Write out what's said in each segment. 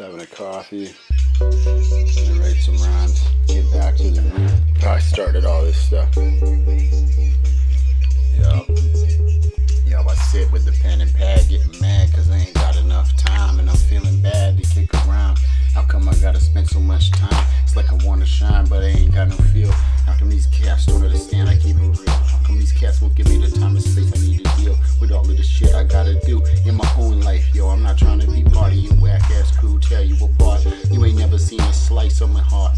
having a coffee, gonna write some rhymes, get back to the root. I started all this stuff. Yup, I sit with the pen and pad getting mad cause I ain't got enough time, and I'm feeling bad to kick around. How come I gotta spend so much time? It's like I wanna shine but I ain't got no feel. How come these cats don't understand I keep it real? How come these cats won't give me the time and space I need to deal with all of the shit I gotta do in my own life? Yo, I'm not trying to be part of your whack ass crew, tear you apart. You ain't never seen a slice of my heart.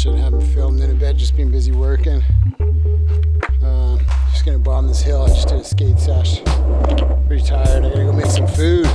shit. I haven't filmed in a bit, just been busy working. Just gonna bomb this hill. I just did a skate sesh. Pretty tired. I gotta go make some food.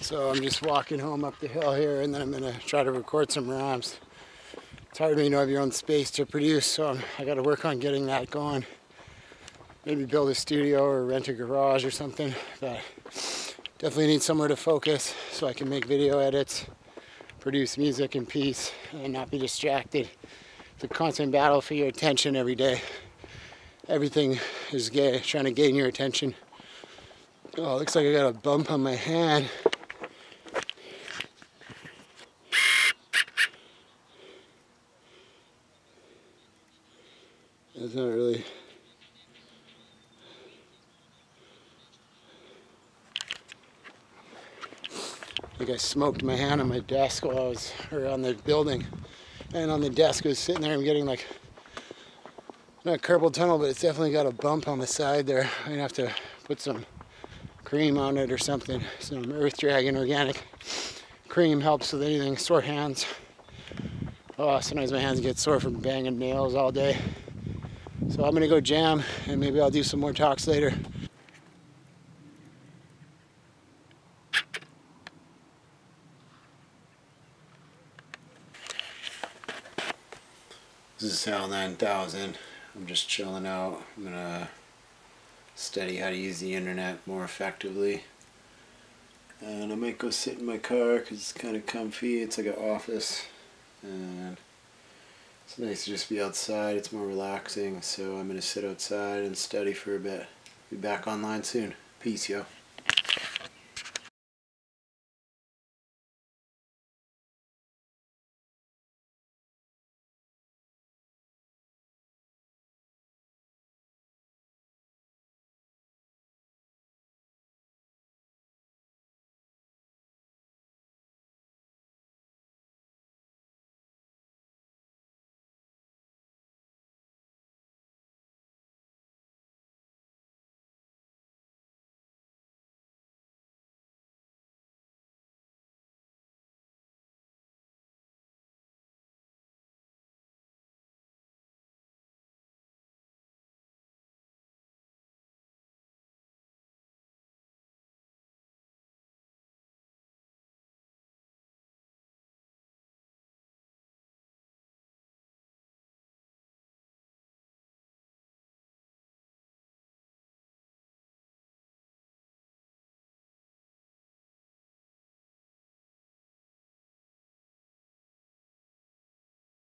So I'm just walking home up the hill here, and then I'm gonna try to record some rhymes. It's hard when you don't have your own space to produce, so I gotta work on getting that going. Maybe build a studio or rent a garage or something, but definitely need somewhere to focus so I can make video edits, produce music in peace, and not be distracted. It's a constant battle for your attention every day. Everything is trying to gain your attention. Oh, looks like I got a bump on my hand. That's not really... I think I smoked my hand on my desk while I was, or on the building. And on the desk, I was sitting there, I'm getting like, not a carpal tunnel, but it's definitely got a bump on the side there. I'm gonna have to put some cream on it or something. Some Earth Dragon organic cream helps with anything, sore hands. Oh, sometimes my hands get sore from banging nails all day. So I'm gonna go jam, and maybe I'll do some more talks later. This is Hal 9000. I'm just chilling out. I'm gonna study how to use the internet more effectively. And I might go sit in my car, cause it's kinda comfy. It's like an office. And it's nice to just be outside, it's more relaxing, so I'm going to sit outside and study for a bit. Be back online soon. Peace, yo.